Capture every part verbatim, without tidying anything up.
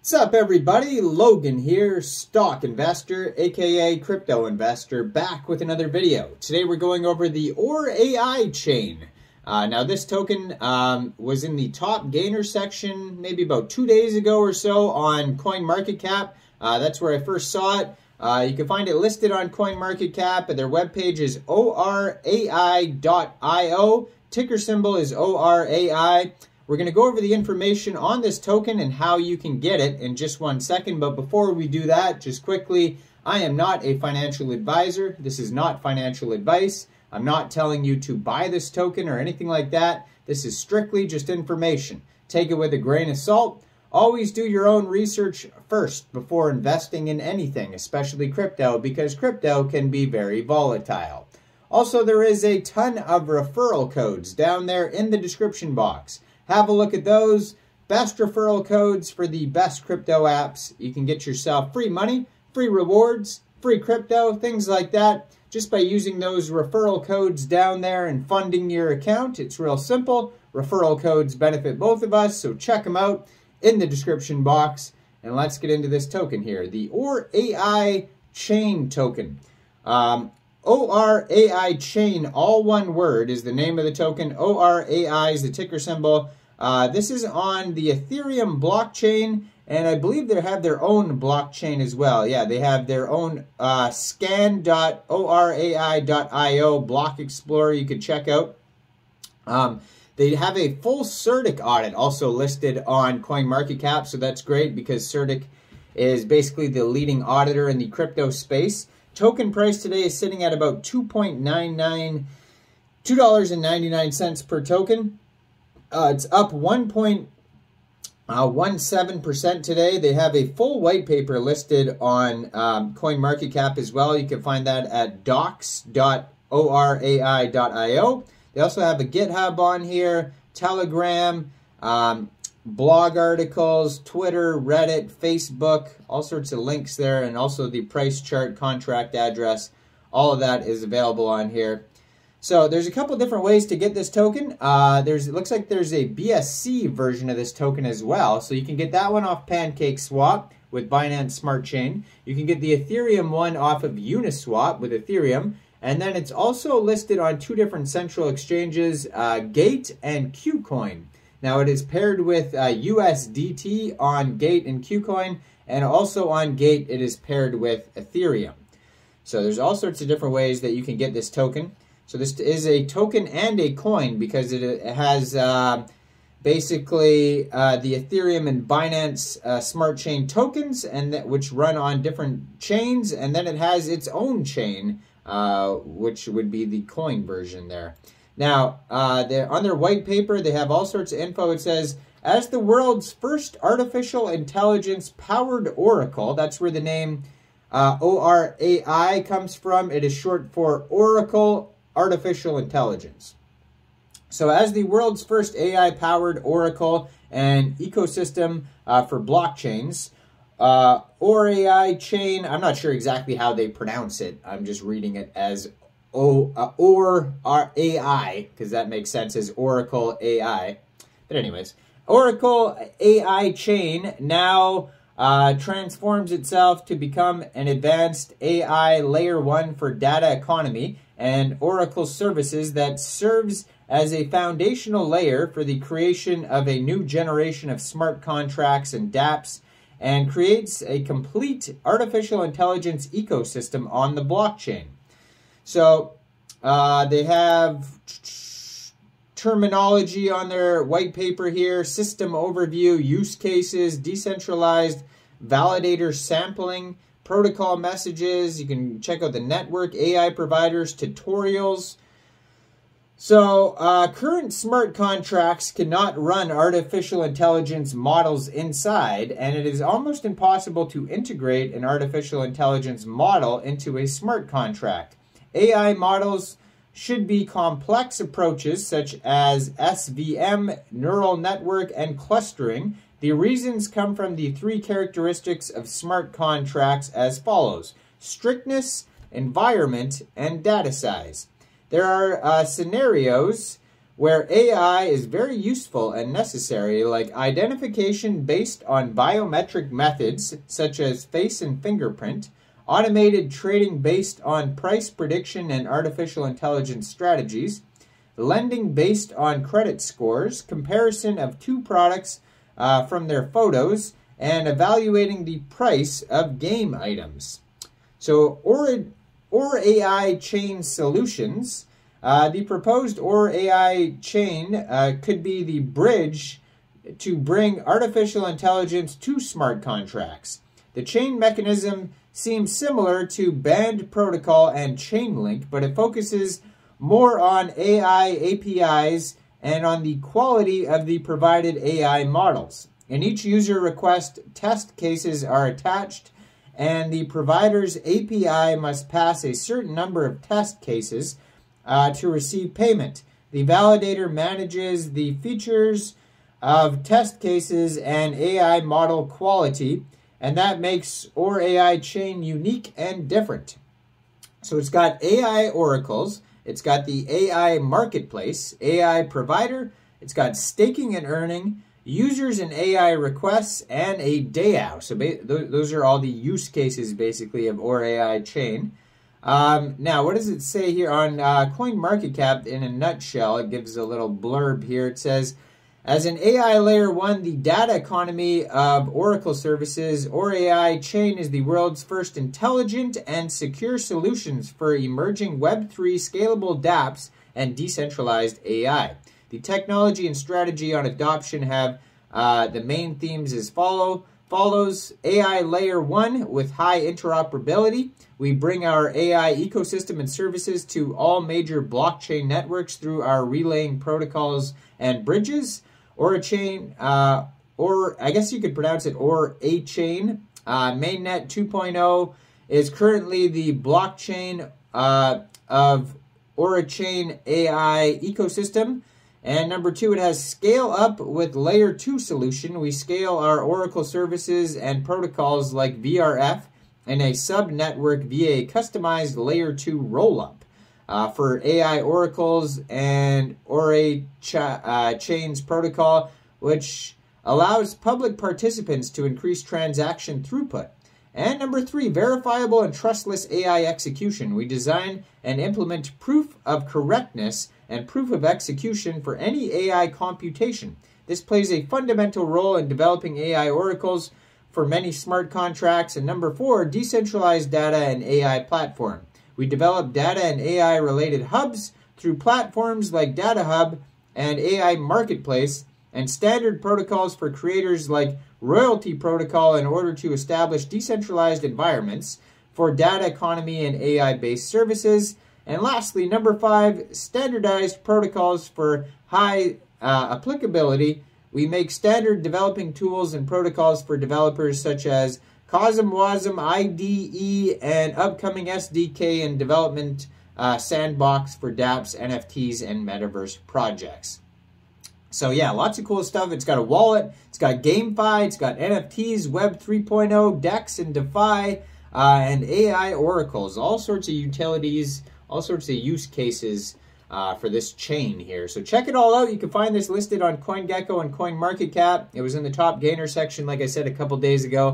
What's up, everybody? Logan here, stock investor, aka crypto investor, back with another video. Today we're going over the O R A I chain. Uh, now this token um, was in the top gainer section maybe about two days ago or so on CoinMarketCap. Uh, that's where I first saw it. Uh, you can find it listed on CoinMarketCap, but their webpage is O R A I dot I O. Ticker symbol is O R A I. We're going to go over the information on this token and how you can get it in just one second. But before we do that, just quickly, I am not a financial advisor. This is not financial advice. I'm not telling you to buy this token or anything like that. This is strictly just information. Take it with a grain of salt. Always do your own research first before investing in anything, especially crypto, because crypto can be very volatile. Also, there is a ton of referral codes down there in the description box. Have a look at those. Best referral codes for the best crypto apps. You can get yourself free money, free rewards, free crypto, things like that, just by using those referral codes down there and funding your account. It's real simple. Referral codes benefit both of us, so check them out in the description box. And let's get into this token here, the O R A I chain token. Um, O R A I chain, all one word, is the name of the token. O R A I is the ticker symbol. Uh, this is on the Ethereum blockchain, and I believe they have their own blockchain as well. Yeah, they have their own uh, scan dot O R A I dot I O block explorer you could check out. Um, they have a full Certik audit also listed on CoinMarketCap, so that's great because Certik is basically the leading auditor in the crypto space. Token price today is sitting at about two ninety-nine, two dollars and ninety-nine cents per token. Uh, it's up one point one seven percent today. They have a full white paper listed on um, CoinMarketCap as well. You can find that at docs dot O R A I dot I O. They also have a GitHub on here, Telegram, um, blog articles, Twitter, Reddit, Facebook, all sorts of links there, and also the price chart, contract address. All of that is available on here. So there's a couple different ways to get this token. Uh, there's it looks like there's a B S C version of this token as well. So you can get that one off PancakeSwap with Binance Smart Chain. You can get the Ethereum one off of Uniswap with Ethereum. And then it's also listed on two different central exchanges, uh, Gate and KuCoin. Now it is paired with uh, U S D T on Gate and KuCoin, and also on Gate it is paired with Ethereum. So there's all sorts of different ways that you can get this token. So this is a token and a coin because it has uh, basically uh, the Ethereum and Binance uh, Smart Chain tokens, and that which run on different chains, and then it has its own chain, uh, which would be the coin version there. Now, uh, on their white paper, they have all sorts of info. It says, as the world's first artificial intelligence-powered oracle, that's where the name uh, O R A I comes from. It is short for Oracle Artificial Intelligence. So as the world's first A I-powered oracle and ecosystem uh, for blockchains, uh, O R A I chain, I'm not sure exactly how they pronounce it. I'm just reading it as O, uh, or our A I, because that makes sense as Oracle A I. But anyways, Oracle A I chain now uh, transforms itself to become an advanced A I layer one for data economy and Oracle services that serves as a foundational layer for the creation of a new generation of smart contracts and dApps and creates a complete artificial intelligence ecosystem on the blockchain. So uh, they have terminology on their white paper here, system overview, use cases, decentralized validator sampling, protocol messages. You can check out the network, A I providers, tutorials. So uh, current smart contracts cannot run artificial intelligence models inside, and it is almost impossible to integrate an artificial intelligence model into a smart contract. A I models should be complex approaches such as S V M, neural network, and clustering. The reasons come from the three characteristics of smart contracts as follows: strictness, environment, and data size. There are uh, scenarios where A I is very useful and necessary, like identification based on biometric methods such as face and fingerprint, automated trading based on price prediction and artificial intelligence strategies, lending based on credit scores, comparison of two products uh, from their photos, and evaluating the price of game items. So O R A I Chain Solutions. Uh, the proposed O R A I chain uh, could be the bridge to bring artificial intelligence to smart contracts. The chain mechanism seems similar to Band Protocol and Chainlink, but it focuses more on A I A P Is and on the quality of the provided A I models. In each user request, test cases are attached, and the provider's A P I must pass a certain number of test cases Uh, to receive payment. The validator manages the features of test cases and A I model quality, and that makes O R A I chain unique and different. So it's got A I oracles, it's got the A I marketplace, A I provider, it's got staking and earning, users and A I requests, and a DAO. So ba th those are all the use cases basically of O R A I chain. Um, now, what does it say here on uh, CoinMarketCap in a nutshell? It gives a little blurb here. It says, as an A I layer one, the data economy of Oracle services, O R A I chain is the world's first intelligent and secure solutions for emerging Web three scalable dApps and decentralized A I. The technology and strategy on adoption have uh, the main themes as follow. follows A I layer one with high interoperability. We bring our A I ecosystem and services to all major blockchain networks through our relaying protocols and bridges. ORAICHAIN, uh, or I guess you could pronounce it ORAICHAIN. Uh, Mainnet two point oh is currently the blockchain uh, of ORAICHAIN A I ecosystem. And number two, it has scale up with layer two solution. We scale our Oracle services and protocols like V R F and a sub-network via a customized layer two roll-up uh, for A I oracles and O R A I uh, chains protocol, which allows public participants to increase transaction throughput. And number three, verifiable and trustless A I execution. We design and implement proof of correctness and proof of execution for any A I computation. This plays a fundamental role in developing A I oracles for many smart contracts. And number four, decentralized data and A I platform. We develop data and A I related hubs through platforms like Data Hub and A I Marketplace, and standard protocols for creators like Royalty Protocol in order to establish decentralized environments for data economy and A I-based services. And lastly, number five, standardized protocols for high uh, applicability. We make standard developing tools and protocols for developers such as CosmWasm, I D E, and upcoming S D K and development uh, sandbox for dApps, N F Ts, and metaverse projects. So yeah, lots of cool stuff. It's got a wallet, it's got GameFi, it's got N F Ts, Web three point oh, DEX and DeFi, uh, and A I oracles, all sorts of utilities, all sorts of use cases uh, for this chain here. So check it all out. You can find this listed on CoinGecko and CoinMarketCap. It was in the top gainer section, like I said, a couple days ago.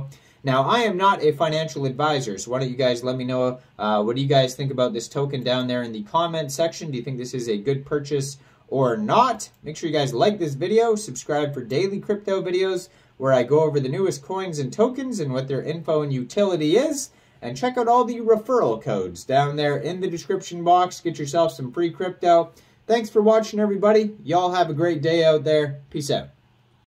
Now, I am not a financial advisor, so why don't you guys let me know, uh, what do you guys think about this token down there in the comment section? Do you think this is a good purchase or not? Make sure you guys like this video, subscribe for daily crypto videos where I go over the newest coins and tokens and what their info and utility is, and check out all the referral codes down there in the description box. Get yourself some free crypto. Thanks for watching, everybody. Y'all have a great day out there. Peace out.